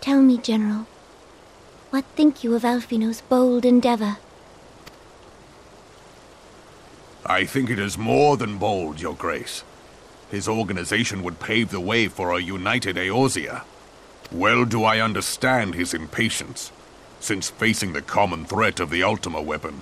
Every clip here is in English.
Tell me, General, what think you of Alfino's bold endeavor? I think it is more than bold, Your Grace. His organization would pave the way for a united Eorzea. Well do I understand his impatience, since facing the common threat of the Ultima weapon,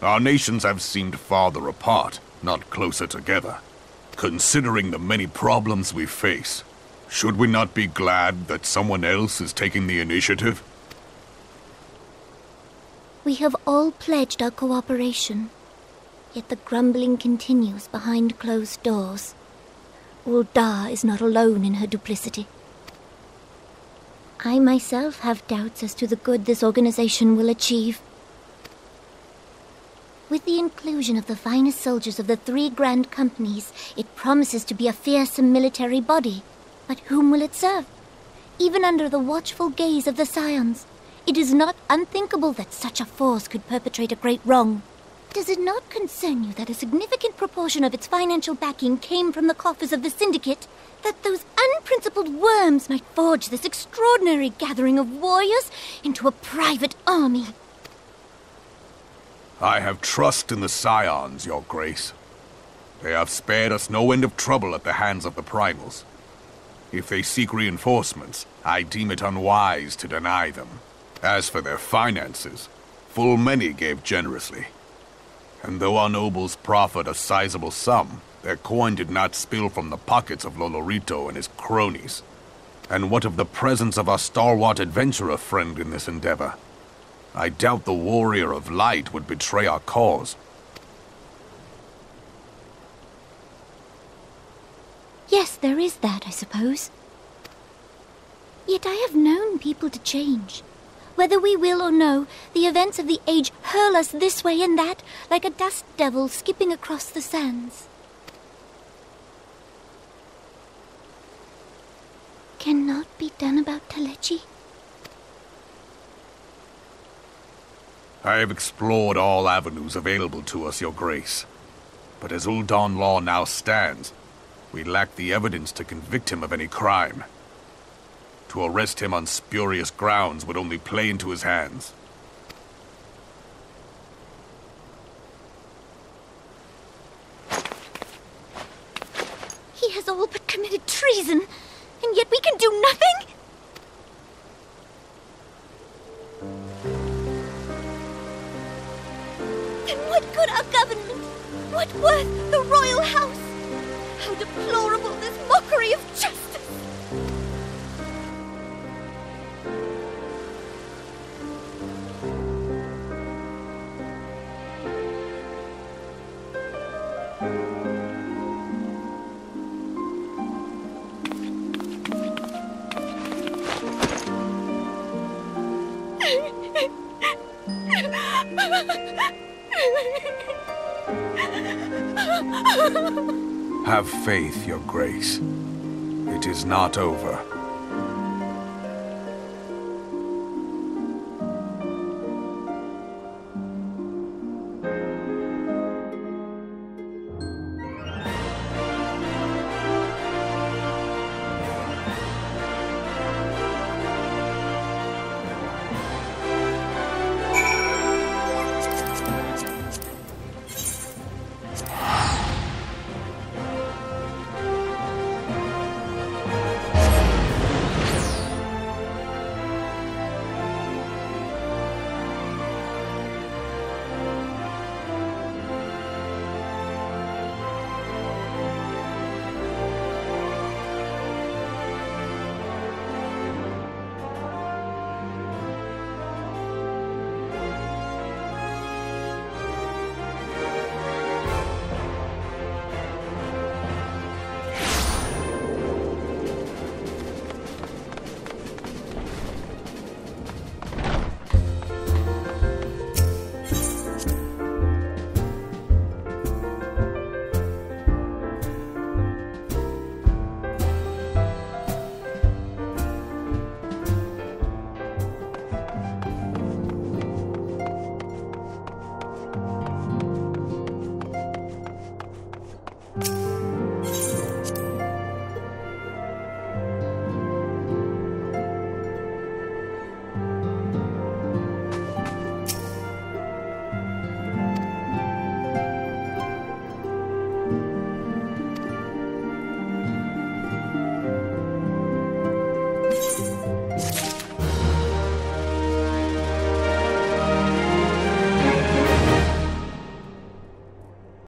our nations have seemed farther apart, not closer together. Considering the many problems we face, should we not be glad that someone else is taking the initiative? We have all pledged our cooperation, yet the grumbling continues behind closed doors. Ul'dah is not alone in her duplicity. I myself have doubts as to the good this organization will achieve. With the inclusion of the finest soldiers of the 3 grand companies, it promises to be a fearsome military body. But whom will it serve? Even under the watchful gaze of the Scions, it is not unthinkable that such a force could perpetrate a great wrong. Does it not concern you that a significant proportion of its financial backing came from the coffers of the Syndicate, that those unprincipled worms might forge this extraordinary gathering of warriors into a private army? I have trust in the Scions, Your Grace. They have spared us no end of trouble at the hands of the Primals. If they seek reinforcements, I deem it unwise to deny them. As for their finances, full many gave generously. And though our nobles proffered a sizable sum, their coin did not spill from the pockets of Lolorito and his cronies. And what of the presence of our stalwart adventurer friend in this endeavor? I doubt the Warrior of Light would betray our cause. Yes, there is that, I suppose. Yet I have known people to change. Whether we will or no, the events of the age hurl us this way and that, like a dust devil skipping across the sands. Cannot be done about Talechi. I have explored all avenues available to us, Your Grace. But as Ul'dah law now stands, we lack the evidence to convict him of any crime. To arrest him on spurious grounds would only play into his hands. He has all but committed treason, and yet we can do nothing? What worth the royal house? How deplorable this mockery of justice! Have faith, Your Grace. It is not over.